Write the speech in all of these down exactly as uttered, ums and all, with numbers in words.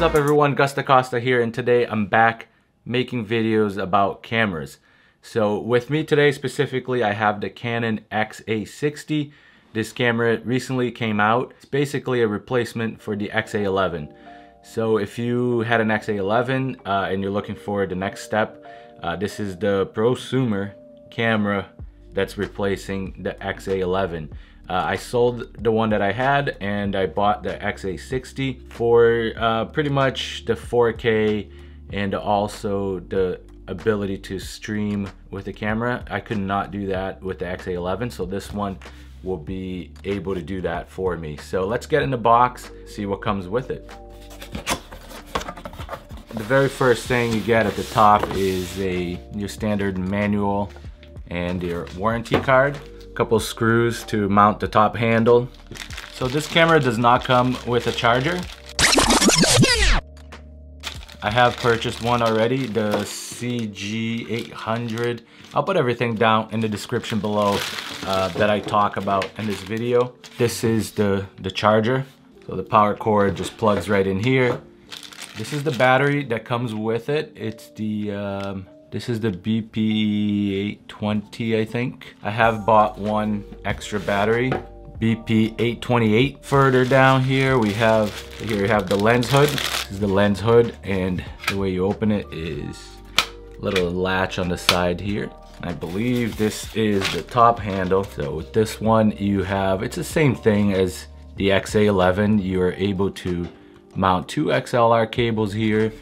What's up everyone, Gus DaCosta here, and today I'm back making videos about cameras. So with me today specifically I have the Canon X A sixty. This camera recently came out. It's basically a replacement for the X A eleven. So if you had an X A eleven uh, and you're looking for the next step, uh, this is the prosumer camera that's replacing the X A eleven. Uh, I sold the one that I had and I bought the X A sixty for uh, pretty much the four K and also the ability to stream with the camera. I could not do that with the X A eleven, so this one will be able to do that for me. So let's get in the box, see what comes with it. The very first thing you get at the top is a your standard manual and your warranty card. Couple screws to mount the top handle. So this camera does not come with a charger. I have purchased one already, the C G eight hundred. I'll put everything down in the description below uh, that I talk about in this video. This is the, the charger. So the power cord just plugs right in here. This is the battery that comes with it. It's the um, This is the B P eight twenty, I think. I have bought one extra battery, B P eight twenty-eight. Further down here, we have, here we have the lens hood. This is the lens hood, and the way you open it is a little latch on the side here. I believe this is the top handle. So with this one, you have, it's the same thing as the X A eleven. You are able to mount two X L R cables here.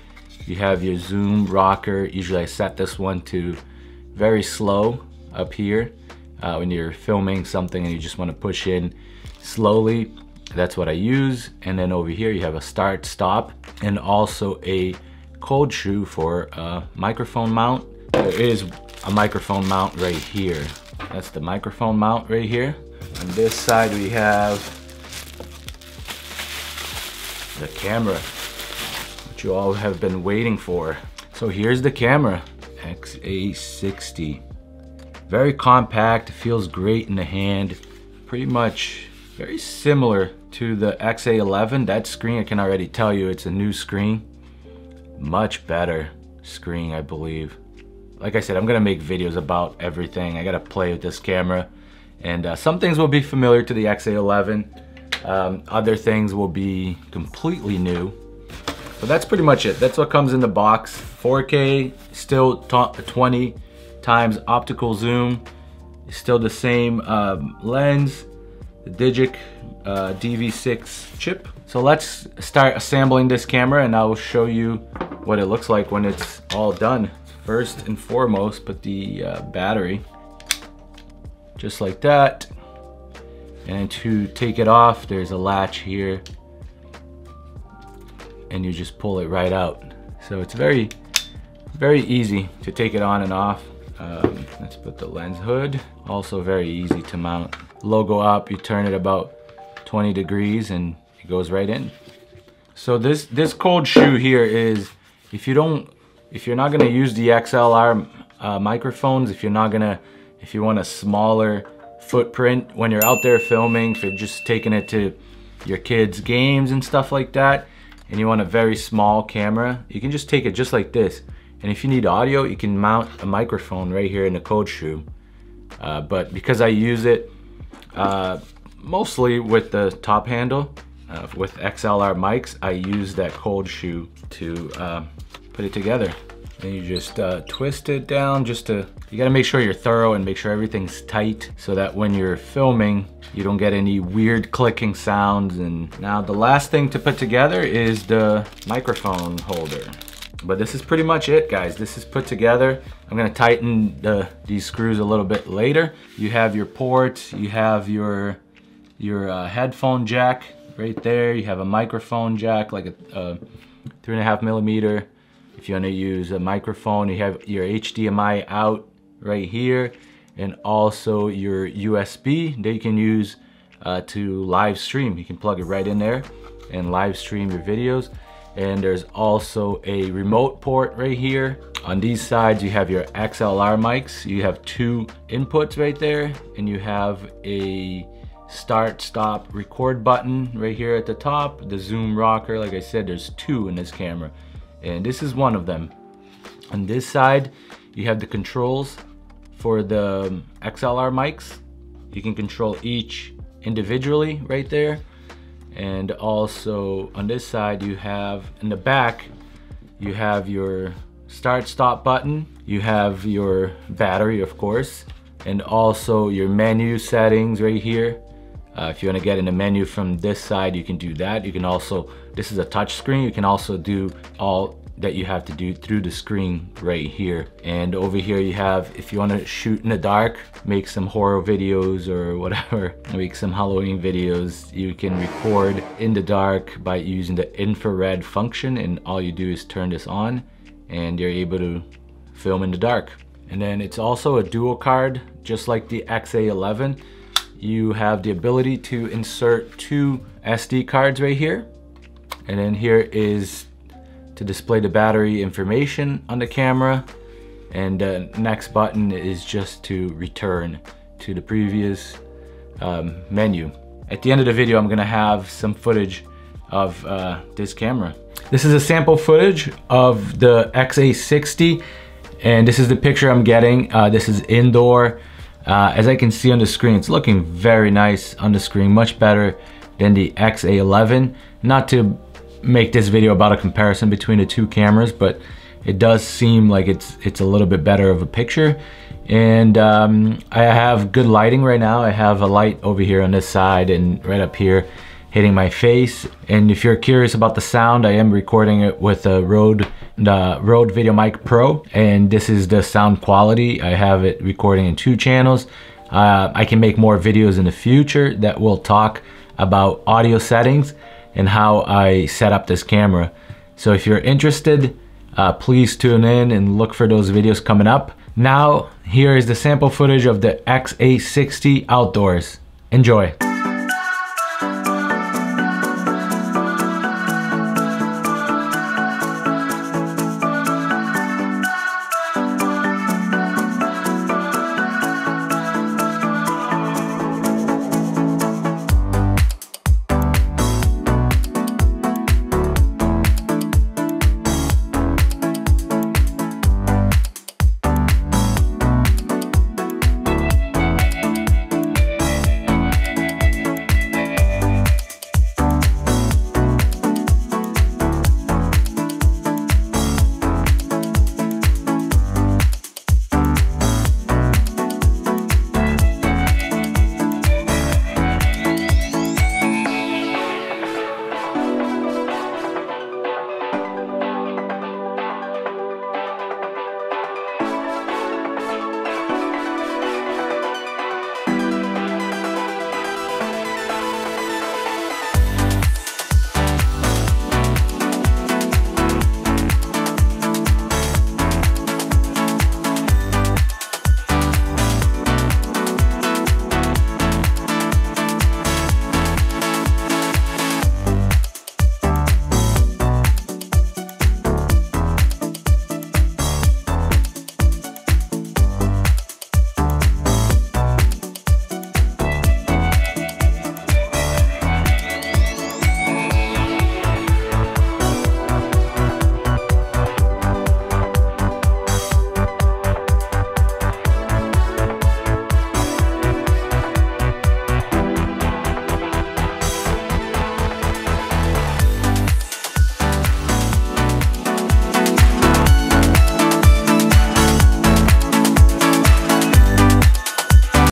You have your zoom rocker. Usually I set this one to very slow up here uh, when you're filming something and you just want to push in slowly. That's what I use. And then over here you have a start stop and also a cold shoe for a microphone mount. There is a microphone mount right here. That's the microphone mount right here. On this side we have the camera you all have been waiting for. So here's the camera, X A sixty. Very compact, feels great in the hand. Pretty much very similar to the X A eleven. That screen, I can already tell you it's a new screen. Much better screen, I believe. Like I said, I'm gonna make videos about everything. I gotta play with this camera. And uh, some things will be familiar to the X A eleven. Um, other things will be completely new. So that's pretty much it. That's what comes in the box. four K, still twenty times optical zoom. It's still the same um, lens, the Digic uh, D V six chip. So let's start assembling this camera and I will show you what it looks like when it's all done. First and foremost, put the uh, battery just like that. And to take it off, there's a latch here. And you just pull it right out. So it's very, very easy to take it on and off. Um, let's put the lens hood. Also very easy to mount. Logo up, you turn it about twenty degrees and it goes right in. So this, this cold shoe here is, if you don't, if you're not gonna use the X L R uh, microphones, if you're not gonna, if you want a smaller footprint when you're out there filming, if you're just taking it to your kids' games and stuff like that, and you want a very small camera, you can just take it just like this. And if you need audio, you can mount a microphone right here in the cold shoe. Uh, but because I use it uh, mostly with the top handle, uh, with X L R mics, I use that cold shoe to uh, put it together. Then you just uh, twist it down just to, you gotta make sure you're thorough and make sure everything's tight so that when you're filming, you don't get any weird clicking sounds. And now the last thing to put together is the microphone holder. But this is pretty much it, guys. This is put together. I'm gonna tighten the, these screws a little bit later. You have your ports, you have your, your uh, headphone jack right there. You have a microphone jack, like a, a three and a half millimeter. If you want to use a microphone, you have your H D M I out right here and also your U S B that you can use uh, to live stream. You can plug it right in there and live stream your videos. And there's also a remote port right here. On these sides, you have your X L R mics. You have two inputs right there and you have a start, stop, record button right here at the top, the zoom rocker. Like I said, there's two in this camera, and this is one of them. On this side, you have the controls for the X L R mics. You can control each individually right there. And also on this side, you have in the back, you have your start stop button, you have your battery, of course, and also your menu settings right here. Uh, if you want to get in the menu from this side, you can do that. You can also, this is a touch screen, you can also do all that you have to do through the screen right here. And over here you have, if you want to shoot in the dark, make some horror videos or whatever, make some Halloween videos, you can record in the dark by using the infrared function, and all you do is turn this on and you're able to film in the dark. And then it's also a dual card, just like the X A eleven. You have the ability to insert two S D cards right here. And then here is to display the battery information on the camera. And the next button is just to return to the previous um, menu. At the end of the video, I'm gonna have some footage of uh, this camera. This is a sample footage of the X A sixty. And this is the picture I'm getting. Uh, this is indoor. Uh, as I can see on the screen, it's looking very nice on the screen, much better than the X A eleven. Not to make this video about a comparison between the two cameras, but it does seem like it's it's a little bit better of a picture. And um, I have good lighting right now. I have a light over here on this side and right up here hitting my face. And if you're curious about the sound, I am recording it with a Rode, the Rode VideoMic Pro, and this is the sound quality. I have it recording in two channels. Uh, I can make more videos in the future that will talk about audio settings and how I set up this camera. So if you're interested, uh, please tune in and look for those videos coming up. Now, here is the sample footage of the X A sixty outdoors. Enjoy.